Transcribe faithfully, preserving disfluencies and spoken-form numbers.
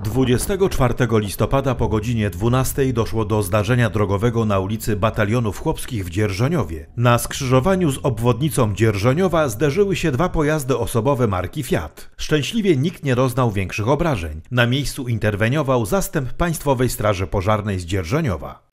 dwudziestego czwartego listopada po godzinie dwunastej doszło do zdarzenia drogowego na ulicy Batalionów Chłopskich w Dzierżoniowie. Na skrzyżowaniu z obwodnicą Dzierżoniowa zderzyły się dwa pojazdy osobowe marki Fiat. Szczęśliwie nikt nie doznał większych obrażeń. Na miejscu interweniował zastęp Państwowej Straży Pożarnej z Dzierżoniowa.